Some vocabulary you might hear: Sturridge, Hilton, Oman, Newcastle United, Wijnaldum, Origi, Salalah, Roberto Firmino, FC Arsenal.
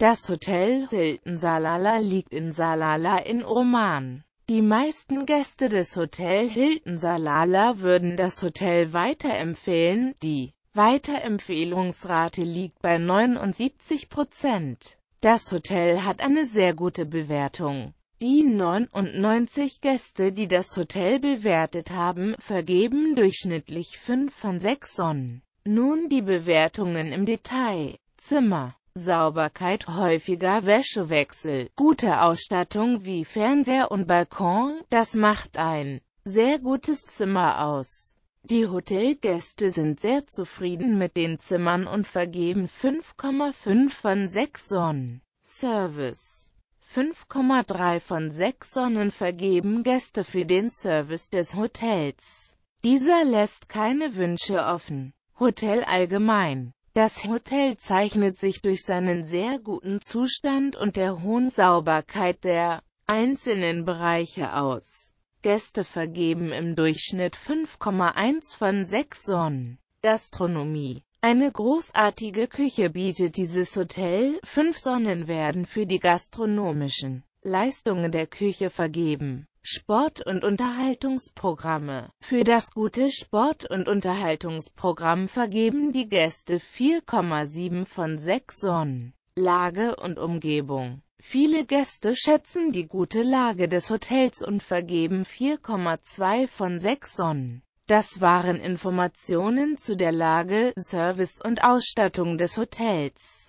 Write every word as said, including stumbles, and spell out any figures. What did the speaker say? Das Hotel Hilton Salalah liegt in Salalah in Oman. Die meisten Gäste des Hotel Hilton Salalah würden das Hotel weiterempfehlen, die Weiterempfehlungsrate liegt bei neunundsiebzig Prozent. Das Hotel hat eine sehr gute Bewertung. Die neunundneunzig Gäste, die das Hotel bewertet haben, vergeben durchschnittlich fünf von sechs Sonnen. Nun die Bewertungen im Detail. Zimmer, Sauberkeit, häufiger Wäschewechsel, gute Ausstattung wie Fernseher und Balkon, das macht ein sehr gutes Zimmer aus. Die Hotelgäste sind sehr zufrieden mit den Zimmern und vergeben fünf Komma fünf von sechs Sonnen. Service, fünf Komma drei von sechs Sonnen vergeben Gäste für den Service des Hotels. Dieser lässt keine Wünsche offen. Hotel allgemein. Das Hotel zeichnet sich durch seinen sehr guten Zustand und der hohen Sauberkeit der einzelnen Bereiche aus. Gäste vergeben im Durchschnitt fünf Komma eins von sechs Sonnen. Gastronomie. Eine großartige Küche bietet dieses Hotel, fünf Sonnen werden für die gastronomischen Leistungen der Küche vergeben. Sport- und Unterhaltungsprogramme. Für das gute Sport- und Unterhaltungsprogramm vergeben die Gäste vier Komma sieben von sechs Sonnen. Lage und Umgebung. Viele Gäste schätzen die gute Lage des Hotels und vergeben vier Komma zwei von sechs Sonnen. Das waren Informationen zu der Lage, Service und Ausstattung des Hotels.